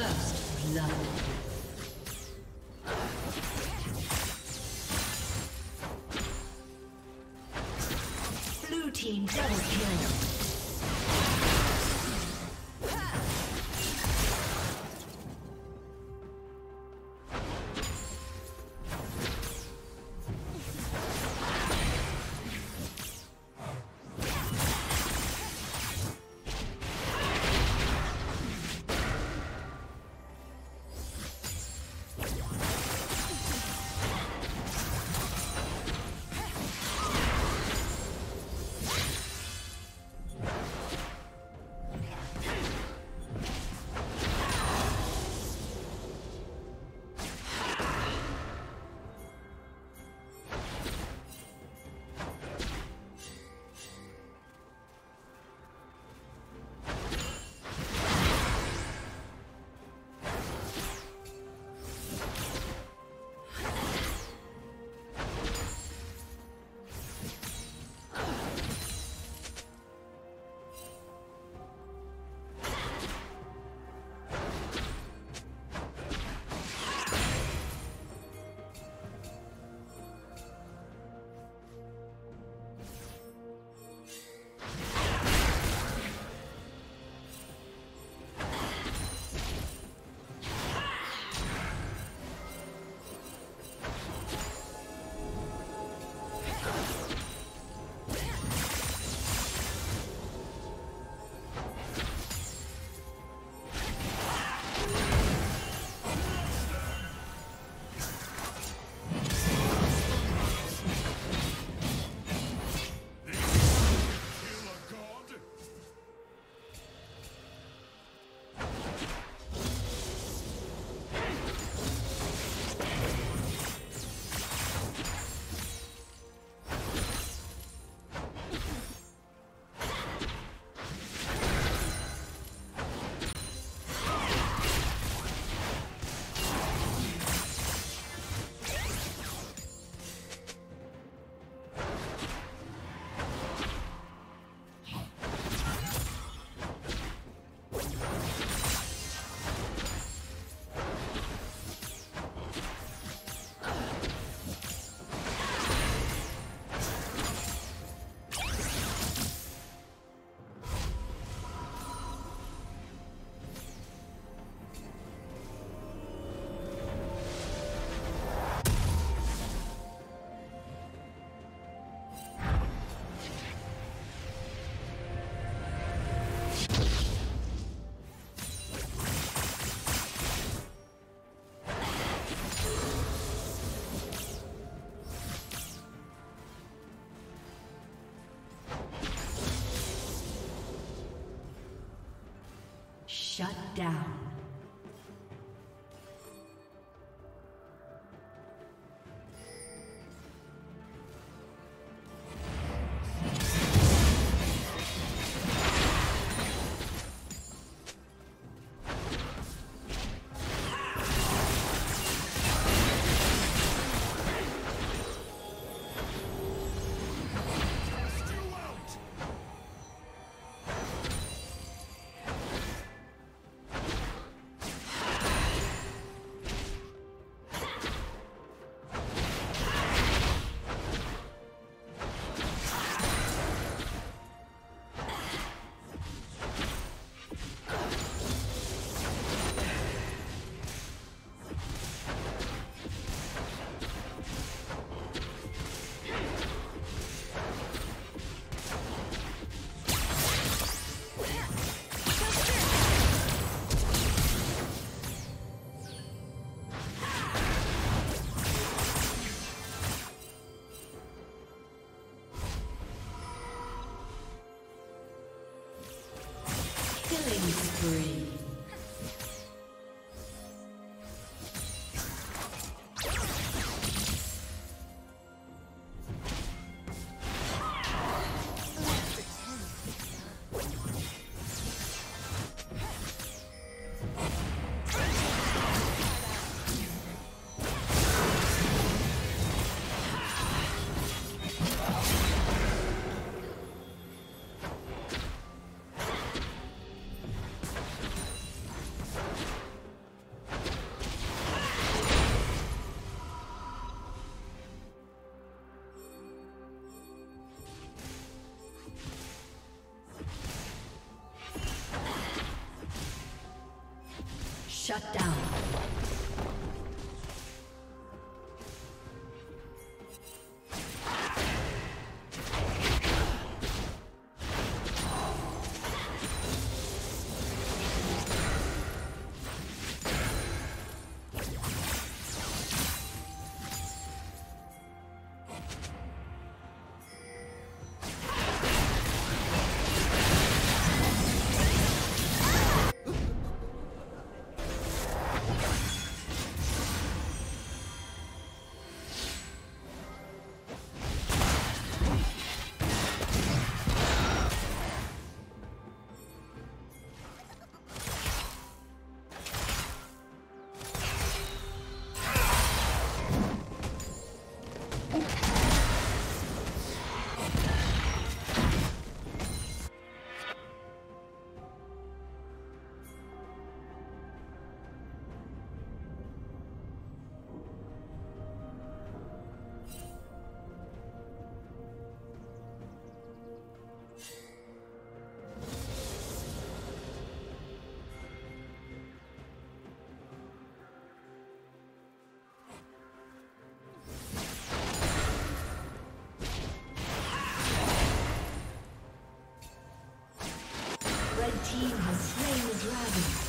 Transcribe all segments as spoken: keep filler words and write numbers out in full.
First blood. Shut down. Spree. Shut down. The team has slain the dragon.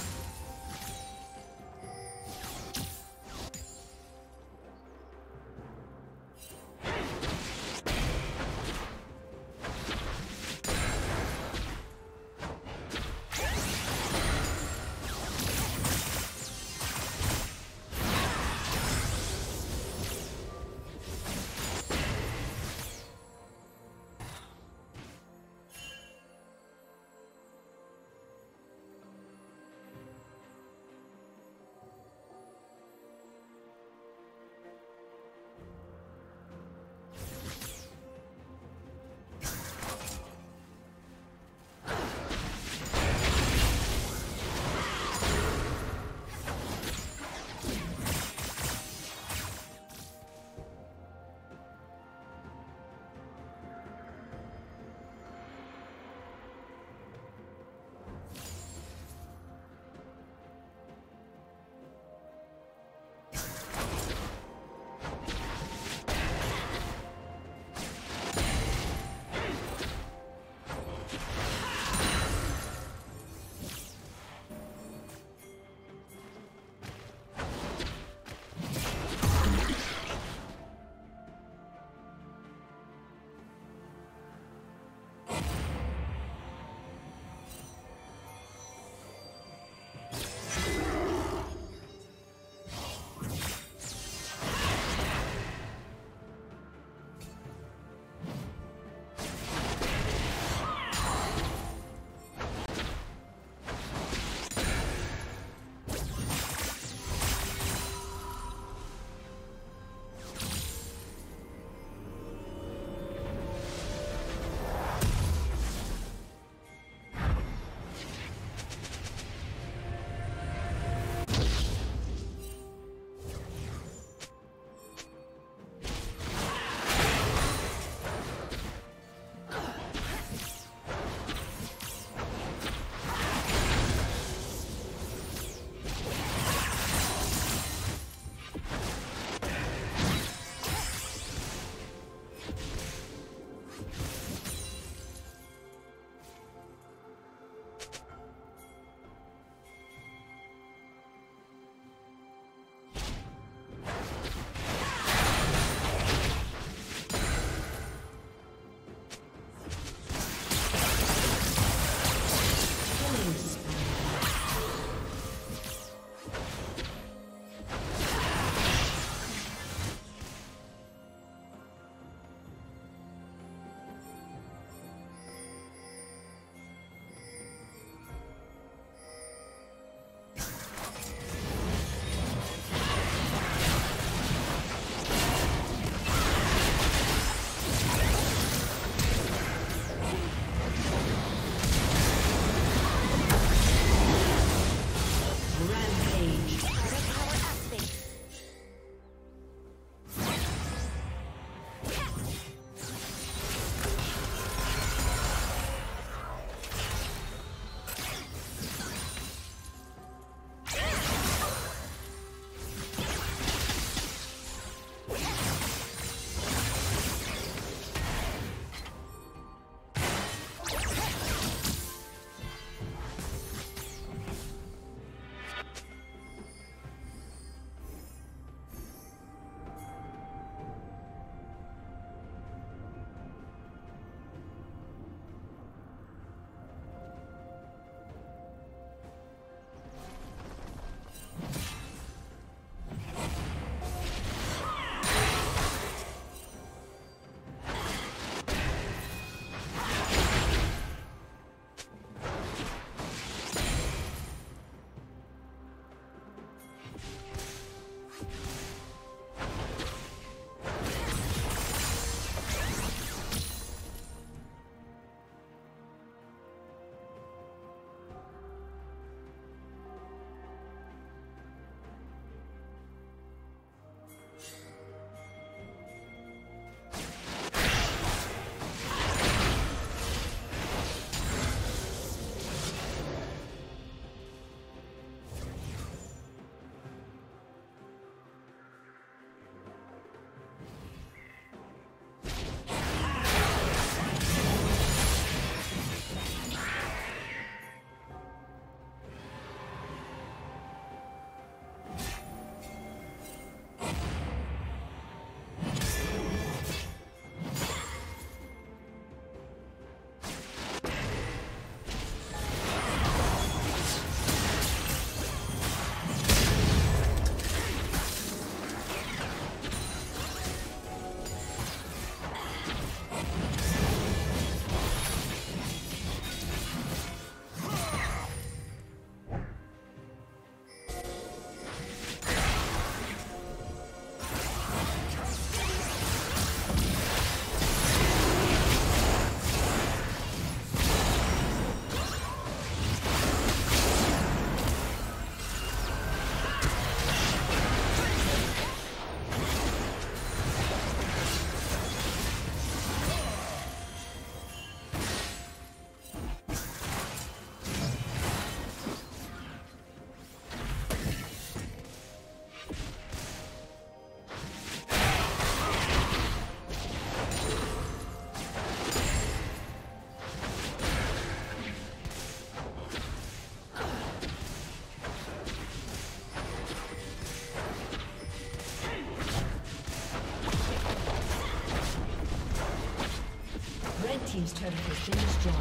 team's turret has been destroyed.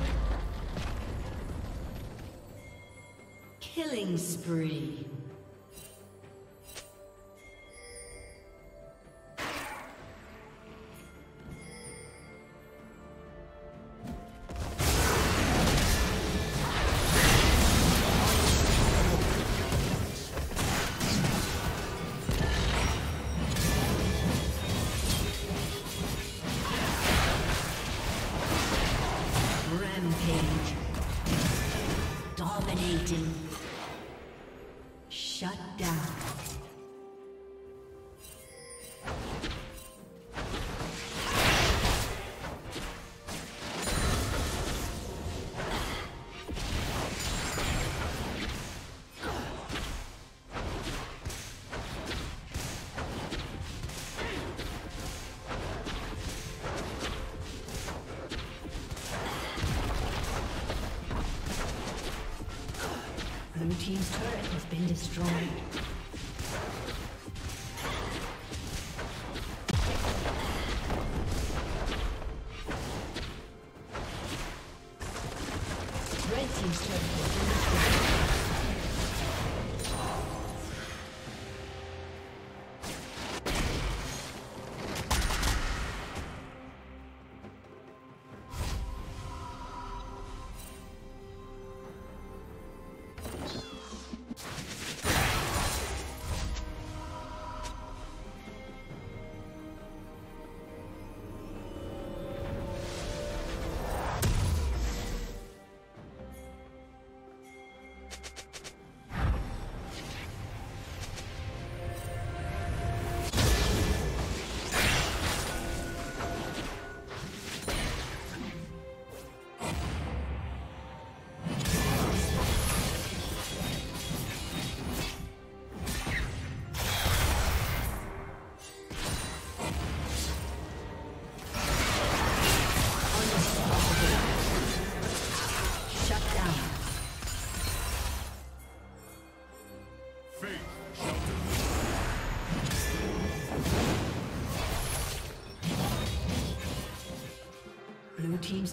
Killing spree. Shut down. Blue team's turret has been destroyed. Red team's turret has been Team's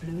Blue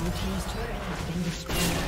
Blue team's turret has been destroyed.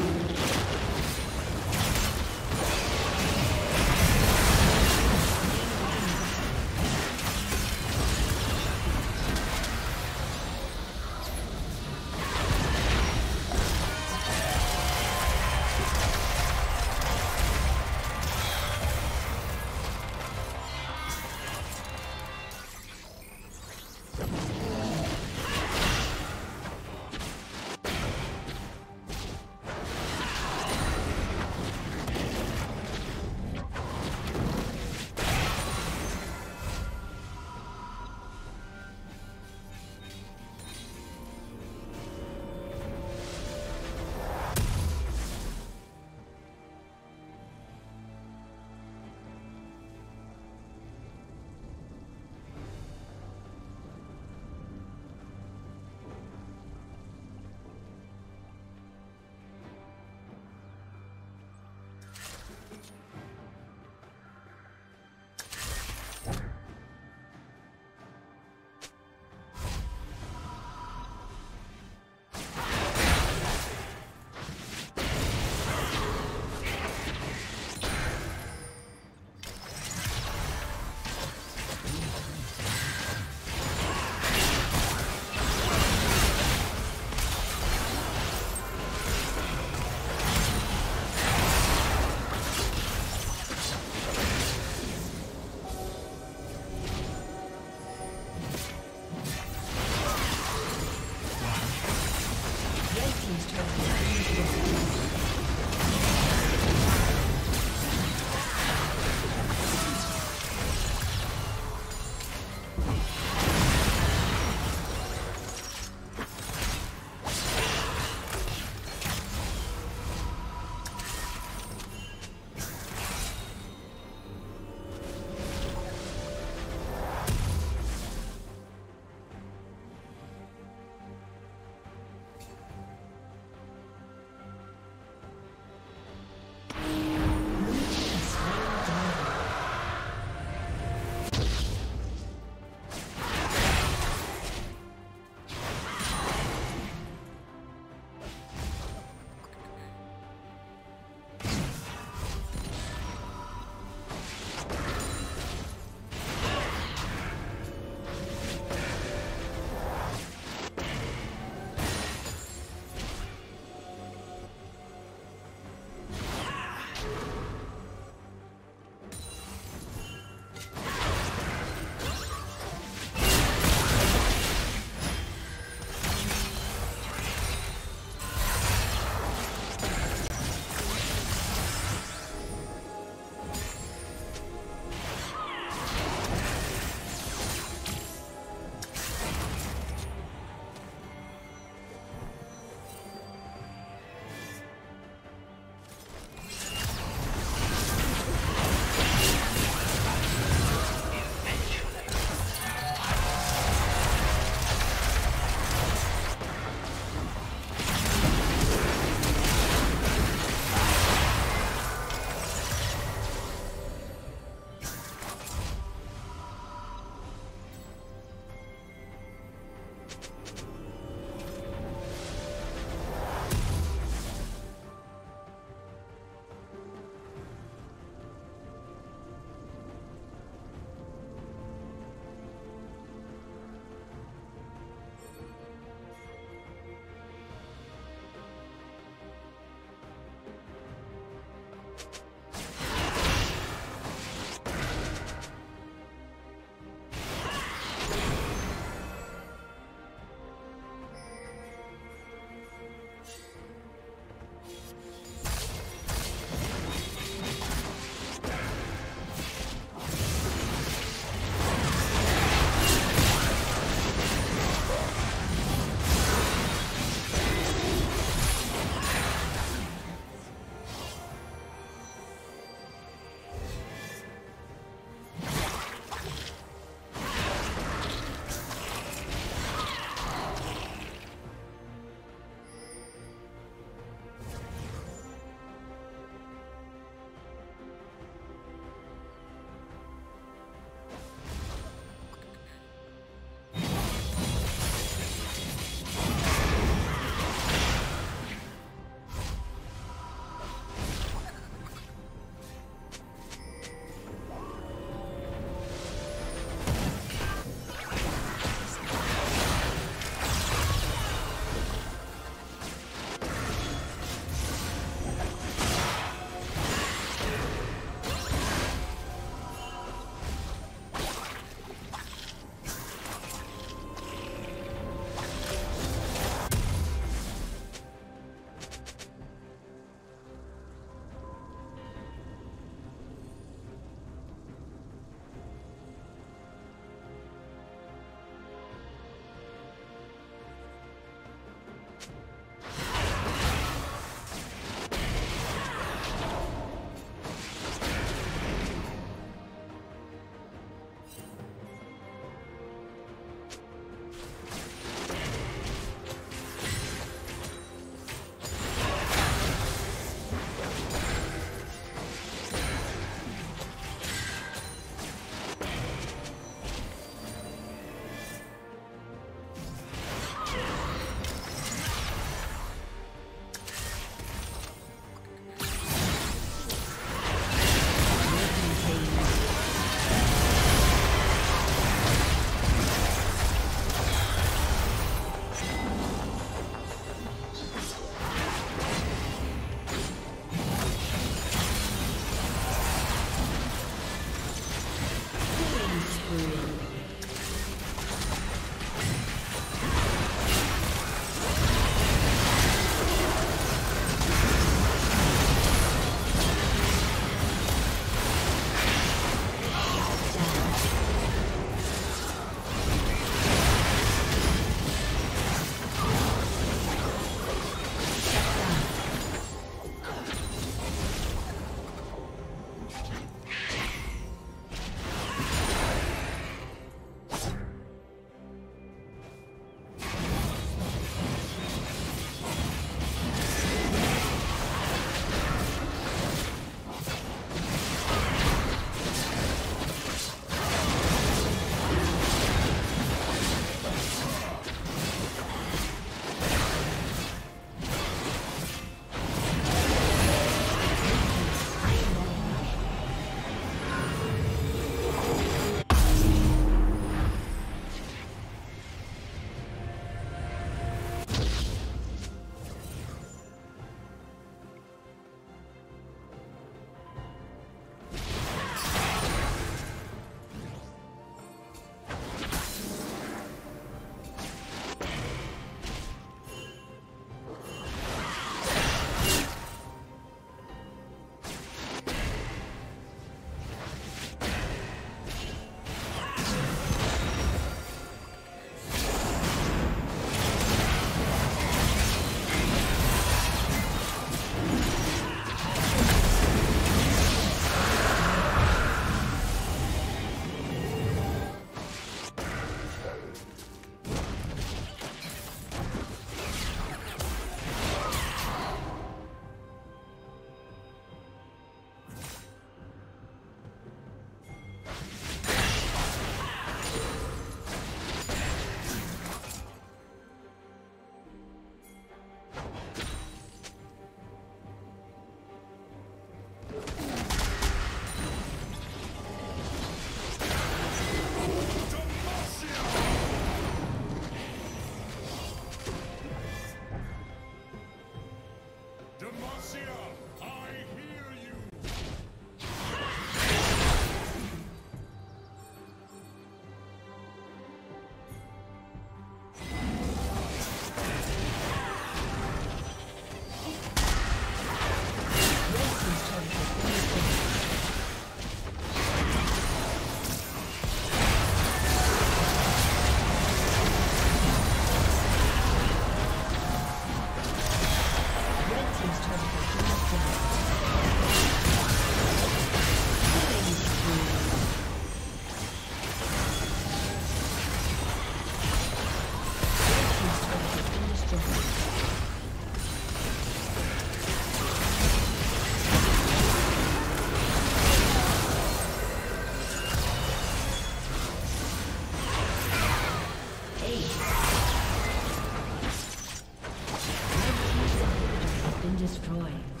destroyed.